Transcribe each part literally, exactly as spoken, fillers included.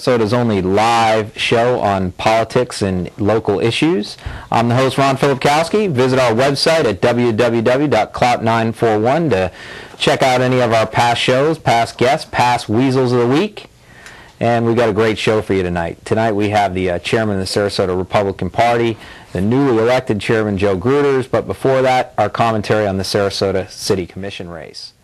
Sarasota's only live show on politics and local issues. I'm the host, Ron Filipkowski. Visit our website at w w w dot clout nine four one to check out any of our past shows, past guests, past Weasels of the Week. And we got a great show for you tonight. Tonight we have the uh, chairman of the Sarasota Republican Party, the newly elected chairman Joe Gruters, but before that, our commentary on the Sarasota City Commission race.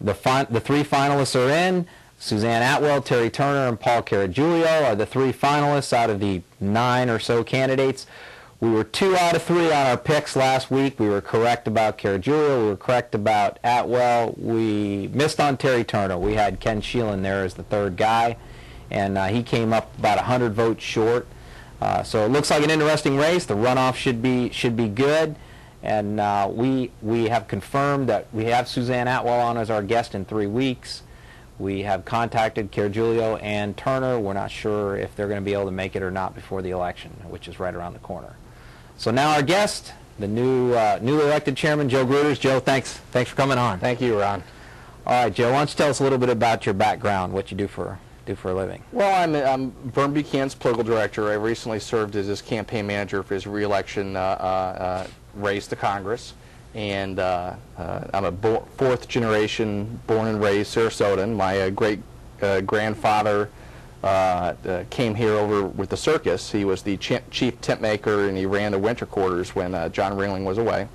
The, fi the three finalists are in. Suzanne Atwell, Terry Turner, and Paul Caragiulio are the three finalists out of the nine or so candidates. We were two out of three on our picks last week. We were correct about Caragiulio. We were correct about Atwell. We missed on Terry Turner. We had Ken Sheelan there as the third guy, and uh, he came up about one hundred votes short. Uh, so it looks like an interesting race. The runoff should be should be good, and uh, we we have confirmed that we have Suzanne Atwell on as our guest in three weeks. We have contacted Caragiulio and Turner. We're not sure if they're going to be able to make it or not before the election, which is right around the corner. So now our guest, the new uh, newly elected chairman, Joe Gruters. Joe, thanks thanks for coming on. Thank you, Ron. All right, Joe, why don't you tell us a little bit about your background, what you do for. do for a living? Well, I'm, I'm Vern Buchanan's political director. I recently served as his campaign manager for his re-election uh, uh, race to Congress, and uh, uh, I'm a bo fourth generation born and raised Sarasotan. My uh, great uh, grandfather uh, uh, came here over with the circus. He was the ch chief tent maker, and he ran the winter quarters when uh, John Ringling was away.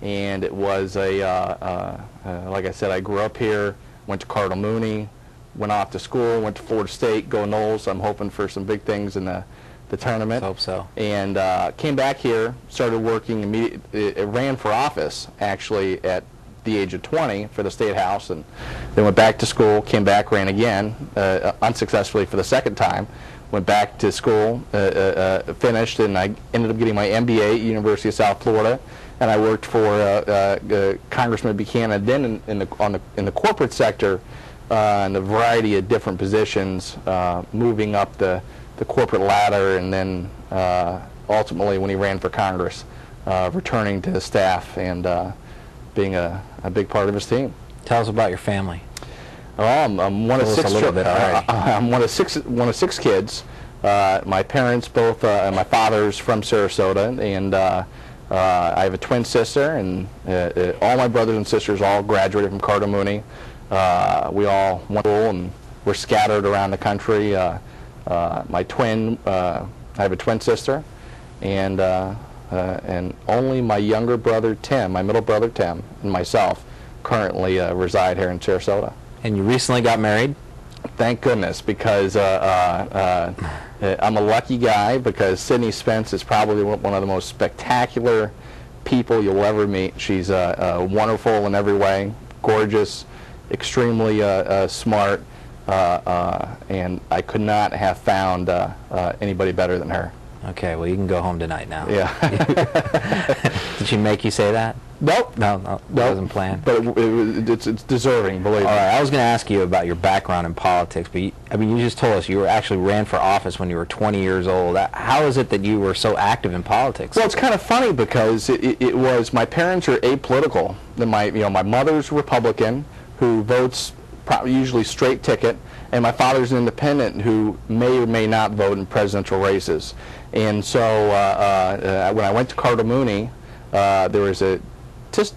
And it was a, uh, uh, uh, like I said, I grew up here, went to Cardinal Mooney, went off to school, went to Florida State, go Noles. I'm hoping for some big things in the, the tournament. I hope so. And uh, came back here, started working immediately. It ran for office, actually, at the age of twenty for the State House, and then went back to school, came back, ran again, uh, unsuccessfully for the second time, went back to school, uh, uh, uh, finished, and I ended up getting my M B A at University of South Florida, and I worked for uh, uh, uh, Congressman Buchanan then in, in, the, on the, in the corporate sector, Uh, and a variety of different positions, uh, moving up the, the corporate ladder, and then uh, ultimately when he ran for Congress, uh, returning to his staff and uh, being a, a big part of his team. Tell us about your family. Oh, I'm, I'm one of six. I'm one of six. One of six kids. Uh, my parents both, uh, my father's from Sarasota, and uh, uh, I have a twin sister, and uh, uh, all my brothers and sisters all graduated from Cardinal Mooney. Uh, we all went to school and were scattered around the country. Uh, uh, my twin, uh, I have a twin sister, and uh, uh, and only my younger brother Tim, my middle brother Tim, and myself currently uh, reside here in Sarasota. And you recently got married? Thank goodness, because uh, uh, uh, I'm a lucky guy, because Sydney Spence is probably one of the most spectacular people you'll ever meet. She's uh, uh, wonderful in every way, gorgeous, extremely uh, uh, smart, uh, uh, and I could not have found uh, uh, anybody better than her. Okay, well, you can go home tonight now. Yeah. Did she make you say that? Nope. No, no, nope. That wasn't planned. But it, it, it's, it's deserving, believe me. All right, I was going to ask you about your background in politics, but you, I mean, you just told us you were actually ran for office when you were twenty years old. How is it that you were so active in politics? Well, it's kind of funny, because it, it was, my parents are apolitical. My, you know, my mother's Republican, who votes probably usually straight ticket, and my father's an independent who may or may not vote in presidential races. And so uh, uh, when I went to Cardinal Mooney, uh, there was a,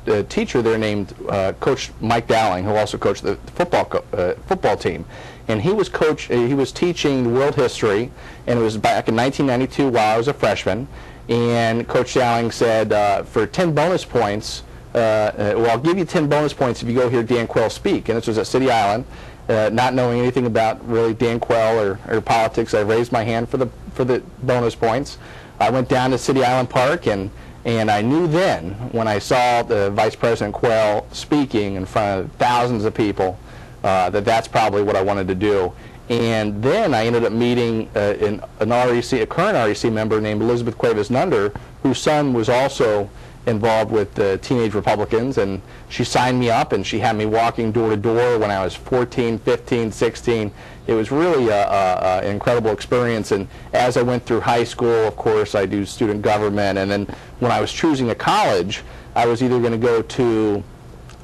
a teacher there named uh, Coach Mike Dowling, who also coached the football co uh, football team, and he was coach. Uh, he was teaching world history, and it was back in nineteen ninety-two while I was a freshman. And Coach Dowling said, uh, for ten bonus points. Uh, well, I'll give you ten bonus points if you go hear Dan Quayle speak. And this was at City Island, uh, not knowing anything about really Dan Quayle or, or politics. I raised my hand for the for the bonus points. I went down to City Island Park, and and I knew then, when I saw the Vice President Quayle speaking in front of thousands of people, uh, that that's probably what I wanted to do. And then I ended up meeting uh, an, an R E C, a current R E C member named Elizabeth Cuevas-Nunder, whose son was also involved with the Teenage Republicans, and she signed me up, and she had me walking door to door when I was fourteen, fifteen, sixteen. It was really a, a, an incredible experience, and as I went through high school, of course, I do student government, and then when I was choosing a college, I was either going to go to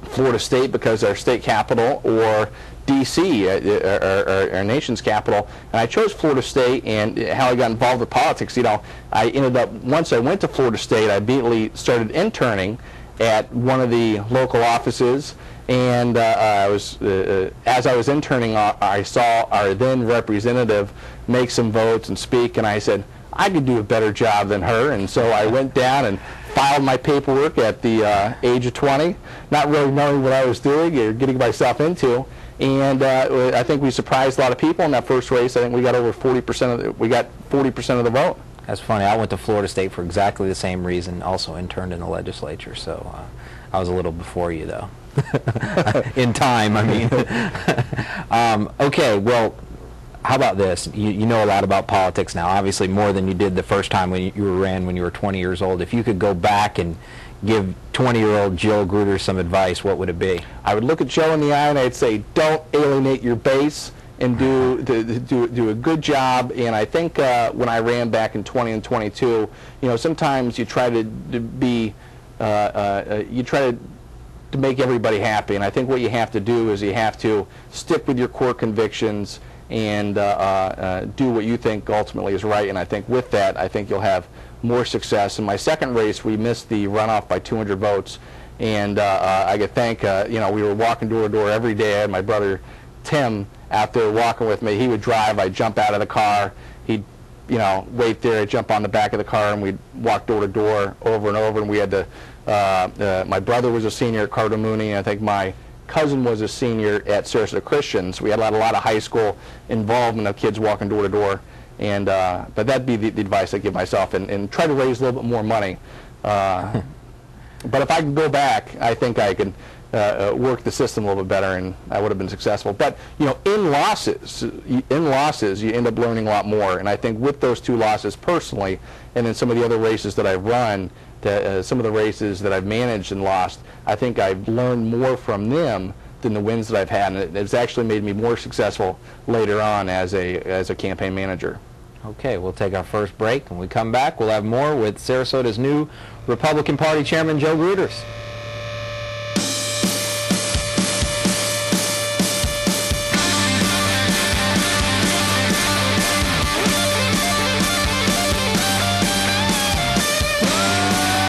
Florida State because they're state capital, or D C, our, our, our nation's capital. And I chose Florida State, and how I got involved with politics, you know, I ended up, once I went to Florida State, I immediately started interning at one of the local offices, and uh, I was, uh, as I was interning, I saw our then representative make some votes and speak, and I said, I could do a better job than her, and so I went down and filed my paperwork at the uh, age of twenty, not really knowing what I was doing or getting myself into. And uh, I think we surprised a lot of people in that first race. I think we got over forty percent of the, we got forty percent of the vote. That's funny. I went to Florida State for exactly the same reason, also interned in the legislature, so uh, I was a little before you, though. In time, I mean. um, okay, well, how about this? You, you know a lot about politics now, obviously more than you did the first time when you, you ran when you were twenty years old. If you could go back and give twenty-year-old Joe Gruters some advice, what would it be? I would look at Joe in the eye and I'd say, don't alienate your base, and do do, do, do a good job. And I think uh, when I ran back in twenty and twenty-two, you know, sometimes you try to, to be, uh, uh, you try to, to make everybody happy. And I think what you have to do is you have to stick with your core convictions and uh, uh, do what you think ultimately is right. And I think with that, I think you'll have more success. In my second race, we missed the runoff by two hundred votes, and uh, I could thank, uh, you know, we were walking door to door every day. I had my brother Tim out there walking with me. He would drive, I'd jump out of the car, he'd, you know, wait there, I'd jump on the back of the car, and we'd walk door to door over and over. And we had to, uh, uh, my brother was a senior at Cardinal Mooney, and I think my cousin was a senior at Sarasota Christians. We had a lot, a lot of high school involvement of kids walking door to door. And uh, but that'd be the, the advice I give myself, and, and try to raise a little bit more money. Uh, but if I could go back, I think I could uh, work the system a little bit better, and I would have been successful. But you know, in losses, in losses, you end up learning a lot more. And I think with those two losses personally, and in some of the other races that I've run, to, uh, some of the races that I've managed and lost, I think I've learned more from them than the wins that I've had, and it, it's actually made me more successful later on as a as a campaign manager. Okay, we'll take our first break. When we come back, we'll have more with Sarasota's new Republican Party Chairman, Joe Gruters.